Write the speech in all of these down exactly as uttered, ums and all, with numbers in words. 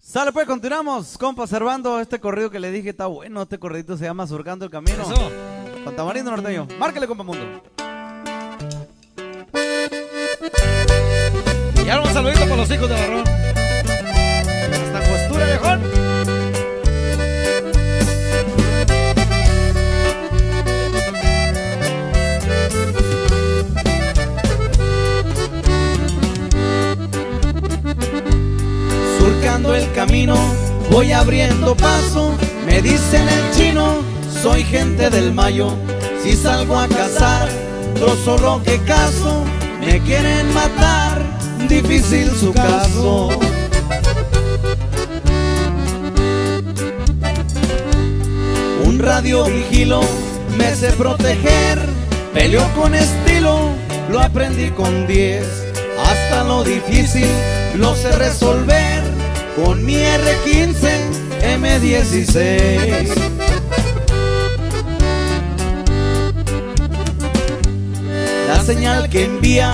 Sale pues, continuamos con Pacervando. Este corrido que le dije está bueno. Este corridito se llama Surcando el Camino. Eso. Con Tamarindo Norteño. Márquele, compa mundo. Y ahora un saludito para los hijos de Barrón. Hasta costura, viejón. Surcando el camino, voy abriendo paso. Me dicen el chino, soy gente del Mayo. Si salgo a cazar, trozo lo que cazo. Me quieren matar, difícil su caso. Un radio vigilo, me sé proteger. Peleo con estilo, lo aprendí con diez. Hasta lo difícil, lo sé resolver. Con mi erre quince, eme dieciséis. La señal que envía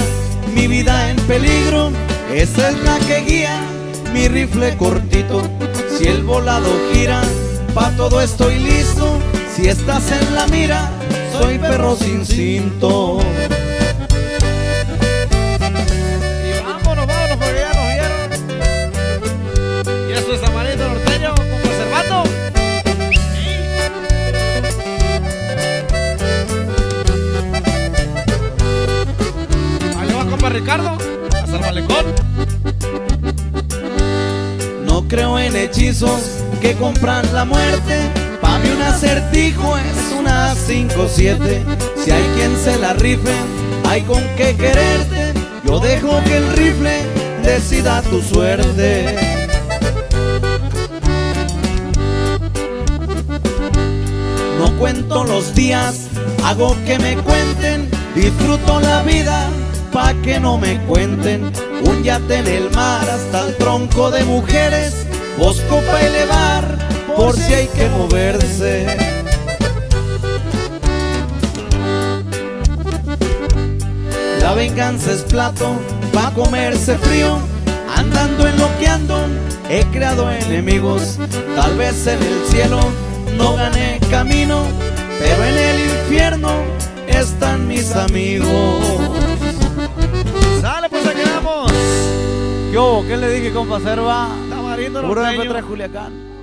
mi vida en peligro, esa es la que guía mi rifle cortito. Si el volado gira, pa' todo estoy listo. Si estás en la mira, soy perro sin cinto. Ricardo, hasta el malecón. No creo en hechizos que compran la muerte. Pa' mí un acertijo es una cinco siete. Si hay quien se la rife, hay con qué quererte. Yo dejo que el rifle decida tu suerte. No cuento los días, hago que me cuenten. Disfruto la vida pa' que no me cuenten. Un yate en el mar hasta el tronco de mujeres, bosco pa' elevar por si hay que moverse. La venganza es plato pa' comerse frío. Andando en lo que ando he creado enemigos. Tal vez en el cielo no gané camino, pero en el infierno están mis amigos. Dale, pues aquí quedamos. ¿Qué hubo? ¿Qué le dije, compa Pacerva? Tamarindo Norteño. Puro eme tres Juliacán.